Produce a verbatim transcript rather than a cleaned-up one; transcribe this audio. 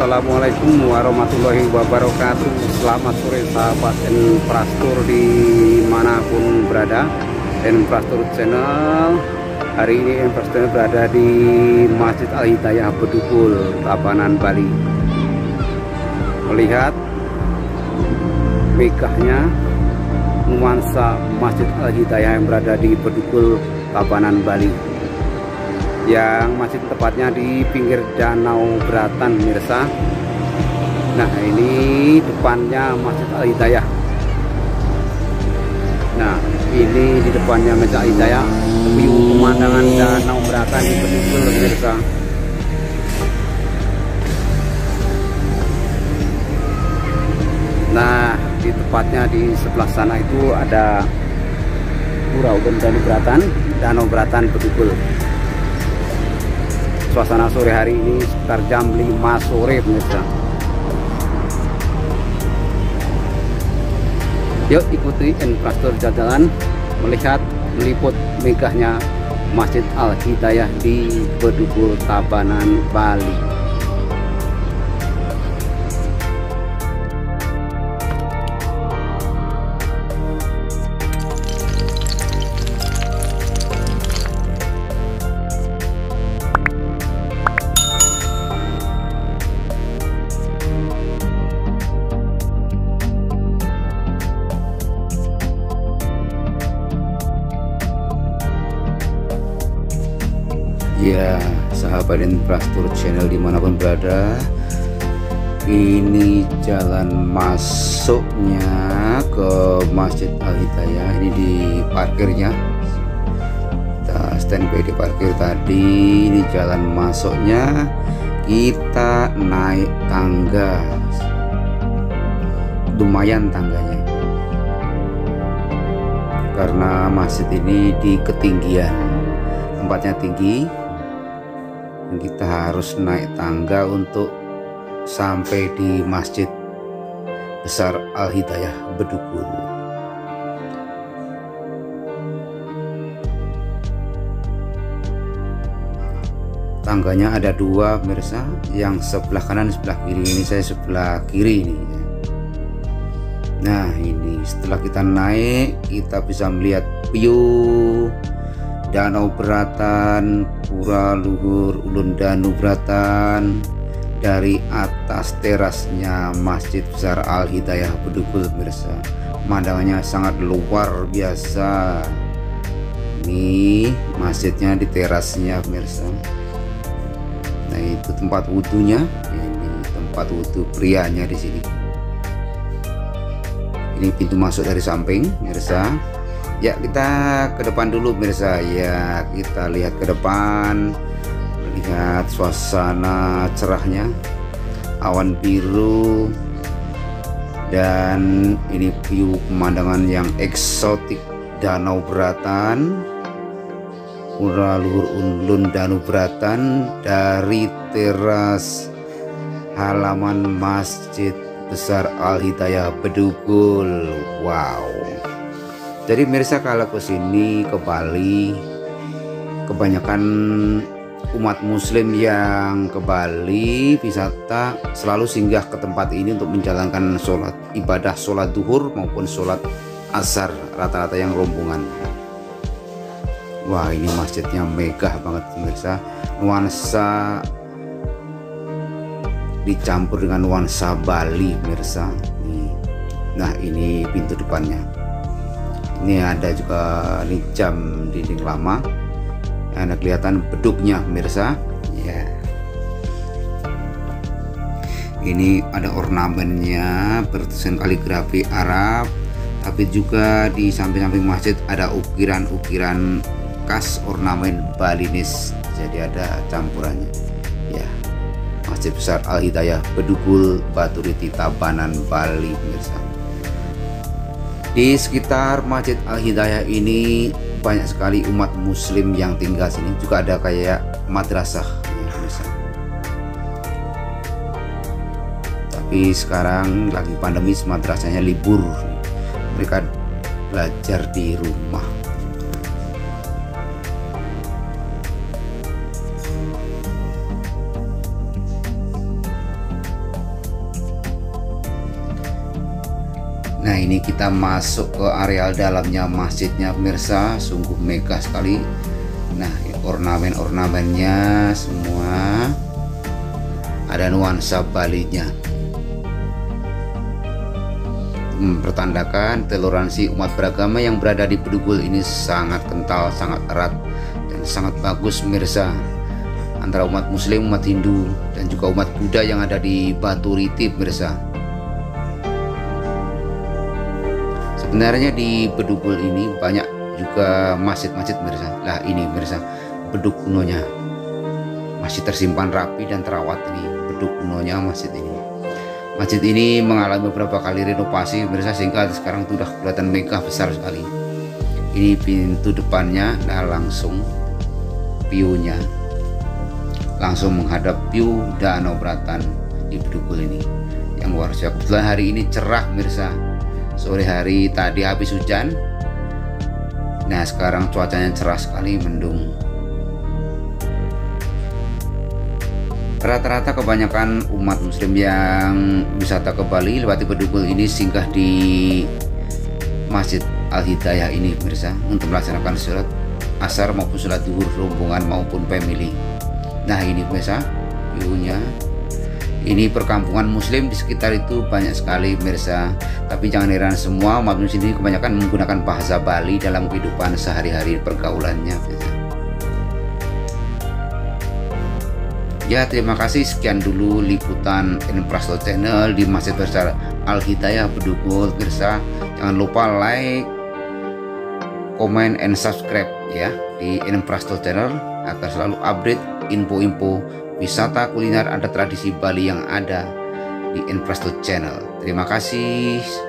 Assalamualaikum warahmatullahi wabarakatuh. Selamat sore sahabat Endprastour dimanapun berada. Endprastour Channel. Hari ini Endprastour berada di Masjid Al Hidayah Bedugul, Tabanan, Bali. Melihat megahnya nuansa Masjid Al Hidayah yang berada di Bedugul, Tabanan, Bali. Yang masih tepatnya di pinggir Danau Beratan, Mirsa. Nah, ini depannya Masjid Al Hidayah. Nah, ini di depannya Masjid Al Hidayah, view pemandangan Danau Beratan di Bedugul, Mirsa. Nah, di tepatnya di sebelah sana itu ada Pura Luhur Ulun Beratan, Danau Beratan Bedugul. Suasana sore hari ini sekitar jam lima sore pemirsa. Yuk ikuti Endprastour jalan-jalan melihat meliput megahnya Masjid Al Hidayah di Bedugul, Tabanan, Bali. Ya, sahabat Endprastour Channel dimanapun berada, ini jalan masuknya ke Masjid Al Hidayah. Ini di parkirnya, kita standby di parkir tadi. Ini jalan masuknya, kita naik tangga, lumayan tangganya karena masjid ini di ketinggian, tempatnya tinggi. Kita harus naik tangga untuk sampai di Masjid Besar Al Hidayah Bedugul. Tangganya ada dua pemirsa, yang sebelah kanan sebelah kiri. Ini saya sebelah kiri ini. Nah, ini setelah kita naik kita bisa melihat view Danau Beratan, Pura Luhur Ulun Danu Beratan dari atas terasnya Masjid Besar Al Hidayah Bedugul pemirsa. Pemandangannya sangat luar biasa. Ini masjidnya di terasnya pemirsa. Nah, itu tempat wudhunya. Ini tempat wudhu prianya di sini. Ini pintu masuk dari samping pemirsa. Ya, kita ke depan dulu pemirsa. Ya, kita lihat ke depan, lihat suasana cerahnya, awan biru, dan ini view pemandangan yang eksotik Danau Beratan, Pura Luhur Ulun Danu Beratan dari teras halaman Masjid Besar Al Hidayah Bedugul. Wow. Jadi pemirsa, kalau ke sini ke Bali, kebanyakan umat muslim yang ke Bali wisata selalu singgah ke tempat ini untuk menjalankan sholat ibadah, sholat duhur maupun sholat asar, rata-rata yang rombongan. Wah, ini masjidnya megah banget pemirsa. Nuansa dicampur dengan nuansa Bali pemirsa. Nah, ini pintu depannya. Ini ada juga nih jam dinding lama. Ada kelihatan bedugnya pemirsa. Ya. Yeah. Ini ada ornamennya bertulisan kaligrafi Arab, tapi juga di samping-samping masjid ada ukiran-ukiran khas ornamen Balinese. Jadi ada campurannya. Ya. Yeah. Masjid Besar Al Hidayah Bedugul, Baturiti, Tabanan, Bali pemirsa. Di sekitar Masjid Al Hidayah ini banyak sekali umat muslim yang tinggal sini. Juga ada kayak madrasah ya, tapi sekarang lagi pandemi madrasahnya libur, mereka belajar di rumah. ini kita masuk ke areal dalamnya masjidnya pemirsa, sungguh megah sekali. Nah, ornamen-ornamennya semua ada nuansa Balinya, mempertandakan toleransi umat beragama yang berada di Bedugul ini sangat kental, sangat erat, dan sangat bagus pemirsa, antara umat muslim, umat Hindu, dan juga umat Buddha yang ada di Baturiti pemirsa. Sebenarnya di Bedugul ini banyak juga masjid-masjid pemirsa. Lah ini pemirsa bedug kunonya masih tersimpan rapi dan terawat. Ini bedug kunonya masjid ini. Masjid ini mengalami beberapa kali renovasi pemirsa, sehingga sekarang itu udah kelihatan megah besar sekali. Ini pintu depannya, nah langsung viewnya, langsung menghadap view Danau Beratan di Bedugul ini. Yang luar biasa, kebetulan hari ini cerah pemirsa. Sore hari tadi habis hujan. Nah, sekarang cuacanya cerah sekali, mendung. Rata-rata kebanyakan umat muslim yang wisata ke Bali lewati Bedugul ini singgah di Masjid Al Hidayah ini pemirsa untuk melaksanakan sholat asar maupun sholat duhur rombongan maupun family. Nah, ini pemirsa view-nya. Ini perkampungan muslim di sekitar itu banyak sekali pemirsa, tapi jangan heran semua umat muslim ini kebanyakan menggunakan bahasa Bali dalam kehidupan sehari-hari pergaulannya pemirsa. Ya, terima kasih, sekian dulu liputan Endprastour Channel di Masjid Besar Al Hidayah Bedugul pemirsa. Jangan lupa like, comment, and subscribe ya di Endprastour Channel agar selalu update info-info wisata kuliner ada tradisi Bali yang ada di Endprastour Channel. Terima kasih.